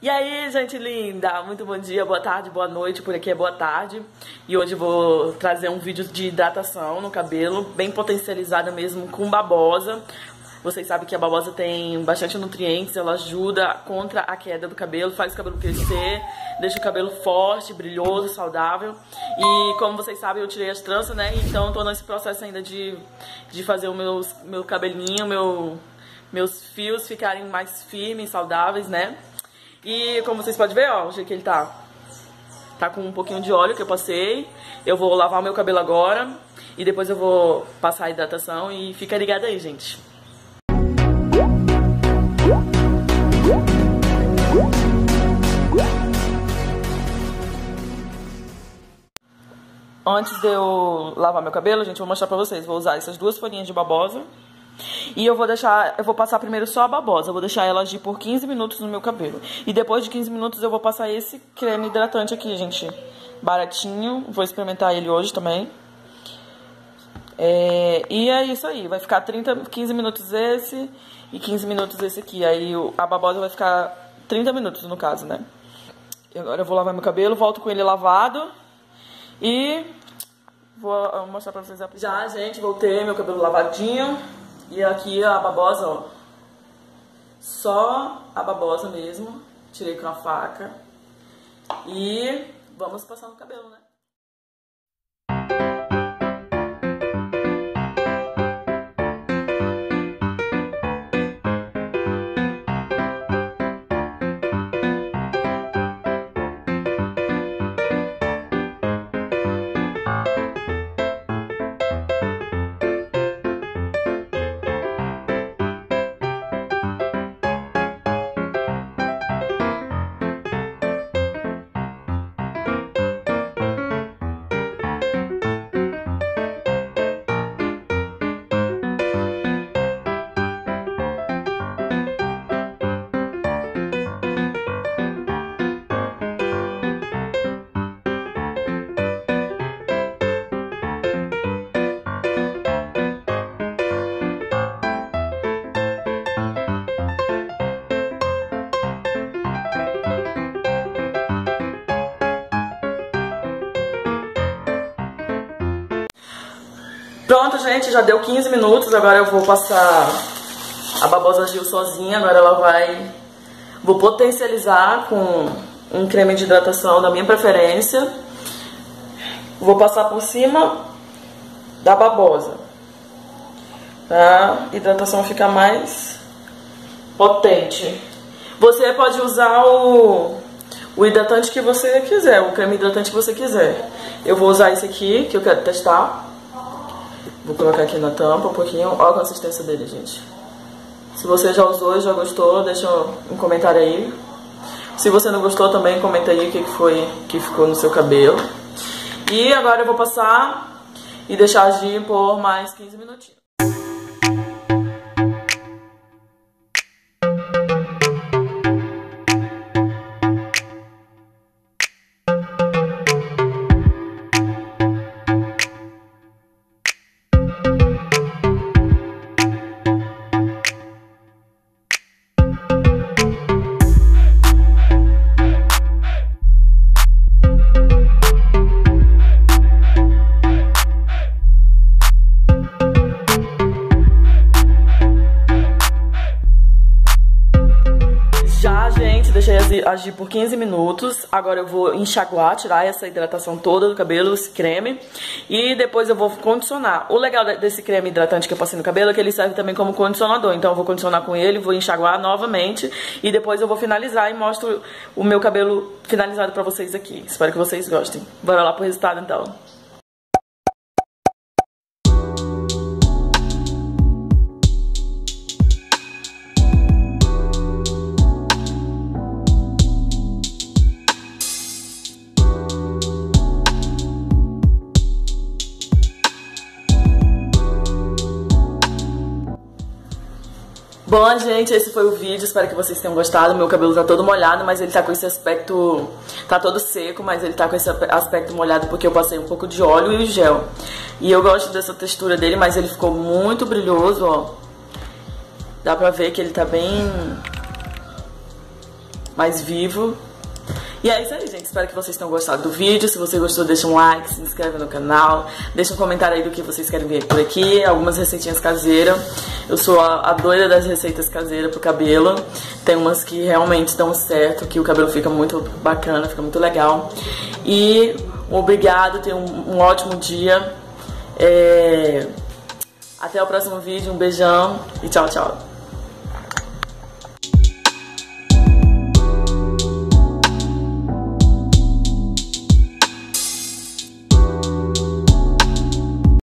E aí, gente linda, muito bom dia, boa tarde, boa noite, por aqui é boa tarde. E hoje eu vou trazer um vídeo de hidratação no cabelo, bem potencializada mesmo, com babosa. Vocês sabem que a babosa tem bastante nutrientes, ela ajuda contra a queda do cabelo, faz o cabelo crescer, deixa o cabelo forte, brilhoso, saudável. E como vocês sabem, eu tirei as tranças, né, então tô nesse processo ainda de fazer o meu cabelinho, meus fios ficarem mais firmes, saudáveis, né. E como vocês podem ver, ó, o jeito que ele tá com um pouquinho de óleo que eu passei. Eu vou lavar o meu cabelo agora e depois eu vou passar a hidratação e fica ligado aí, gente. Antes de eu lavar meu cabelo, gente, eu vou mostrar pra vocês. Vou usar essas duas folhinhas de babosa. E eu vou passar primeiro só a babosa, vou deixar ela agir por 15 minutos no meu cabelo. E depois de 15 minutos eu vou passar esse creme hidratante aqui, gente. Baratinho, vou experimentar ele hoje também. E é isso aí, vai ficar 15 minutos esse e 15 minutos esse aqui. Aí a babosa vai ficar 30 minutos no caso, né? E agora eu vou lavar meu cabelo, volto com ele lavado e vou mostrar pra vocês a aplicação. Já, gente, voltei, meu cabelo lavadinho. E aqui a babosa, ó, só a babosa mesmo, tirei com a faca e vamos passar no cabelo, né? Pronto, gente, já deu 15 minutos, agora eu vou passar a babosa Gil sozinha, agora ela vai... Vou potencializar com um creme de hidratação da minha preferência. Vou passar por cima da babosa, pra hidratação ficar mais potente. Você pode usar o hidratante que você quiser, o creme hidratante que você quiser. Eu vou usar esse aqui, que eu quero testar. Vou colocar aqui na tampa um pouquinho. Olha a consistência dele, gente. Se você já usou e já gostou, deixa um comentário aí. Se você não gostou também, comenta aí o que foi que ficou no seu cabelo. E agora eu vou passar e deixar agir por mais 15 minutinhos. Deixei agir por 15 minutos, agora eu vou enxaguar, tirar essa hidratação toda do cabelo, esse creme, e depois eu vou condicionar. O legal desse creme hidratante que eu passei no cabelo é que ele serve também como condicionador, então eu vou condicionar com ele, vou enxaguar novamente, e depois eu vou finalizar e mostro o meu cabelo finalizado pra vocês aqui. Espero que vocês gostem. Bora lá pro resultado então. Bom, gente, esse foi o vídeo, espero que vocês tenham gostado. Meu cabelo tá todo molhado, mas ele tá com esse aspecto... Tá todo seco, mas ele tá com esse aspecto molhado porque eu passei um pouco de óleo e gel. E eu gosto dessa textura dele, mas ele ficou muito brilhoso, ó. Dá pra ver que ele tá bem... mais vivo. E é isso aí, gente. Espero que vocês tenham gostado do vídeo. Se você gostou, deixa um like, se inscreve no canal, deixa um comentário aí do que vocês querem ver por aqui. Algumas receitinhas caseiras. Eu sou a doida das receitas caseiras pro cabelo. Tem umas que realmente dão certo, que o cabelo fica muito bacana, fica muito legal. E obrigado, tenha um ótimo dia. Até o próximo vídeo, um beijão e tchau, tchau.